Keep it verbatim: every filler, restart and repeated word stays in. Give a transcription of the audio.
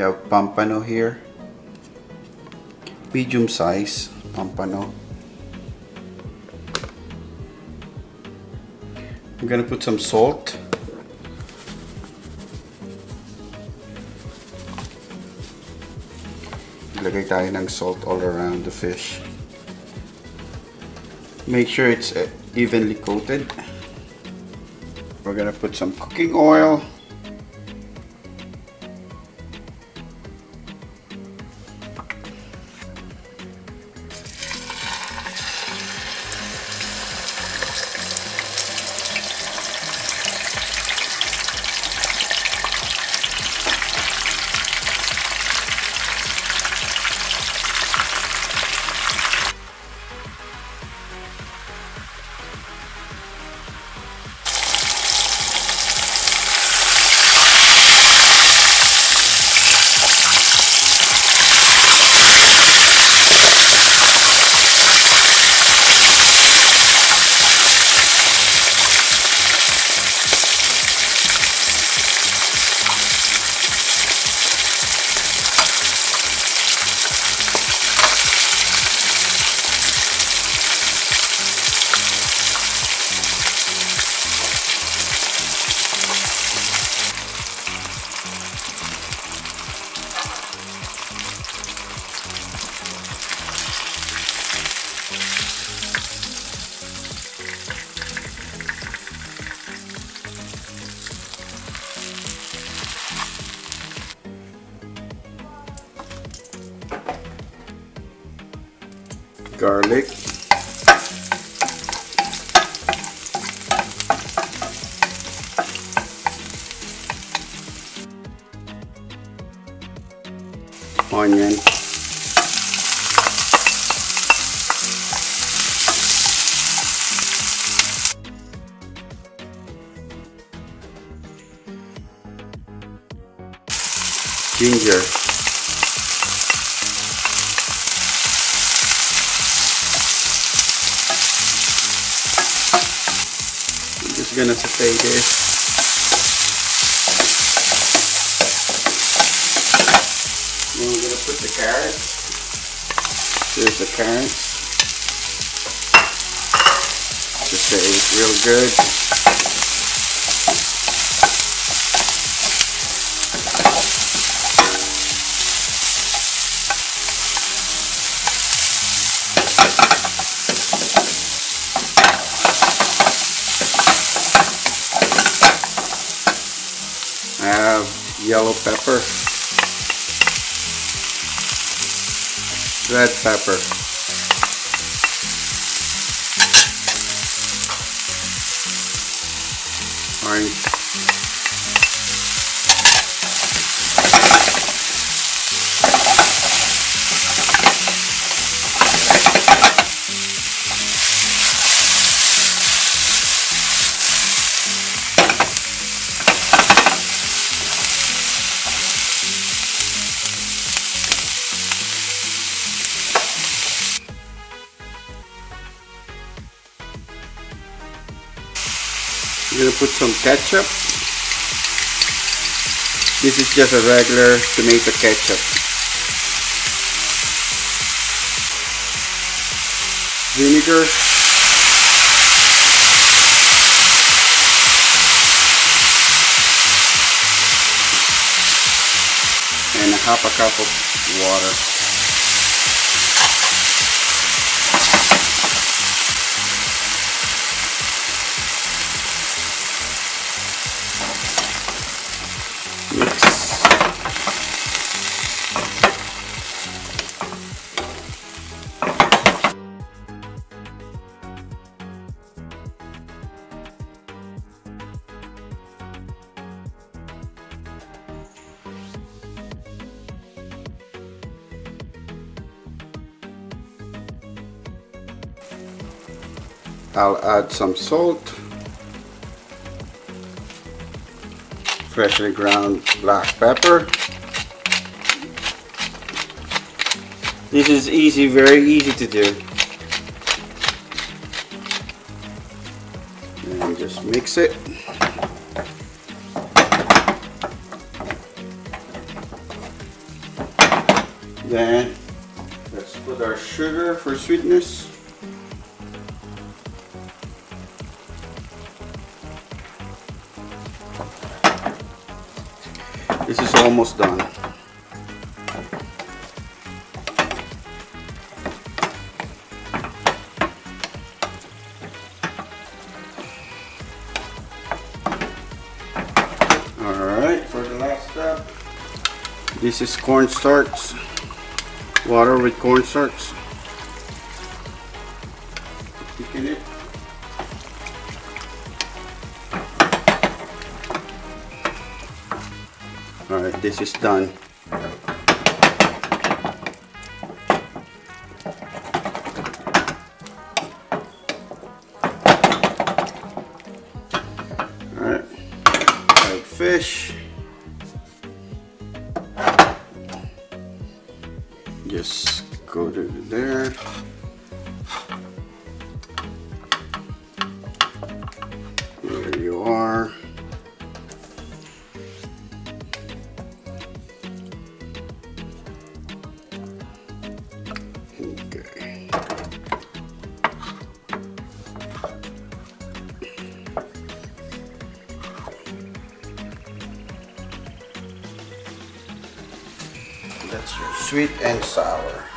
We have Pampano here, medium size Pampano. I'm gonna put some salt. Ilagay tayo ng salt all around the fish. Make sure it's evenly coated. We're gonna put some cooking oil. Garlic, onion, ginger. We're gonna saute this. Then we're gonna put the carrots. Here's the carrots. Just saute real good. Yellow pepper, red pepper, orange, I'm going to put some ketchup. This is just a regular tomato ketchup. Vinegar. And a half a cup of water. I'll add some salt, freshly ground black pepper. This is easy, very easy to do. And just mix it. Then let's put our sugar for sweetness. This is almost done. Alright, for the last step, this is cornstarch. Water with cornstarch. Thicken it. Alright, this is done. Alright, fried fish. Just go to there. There you are. Okay. That's your sweet and sour.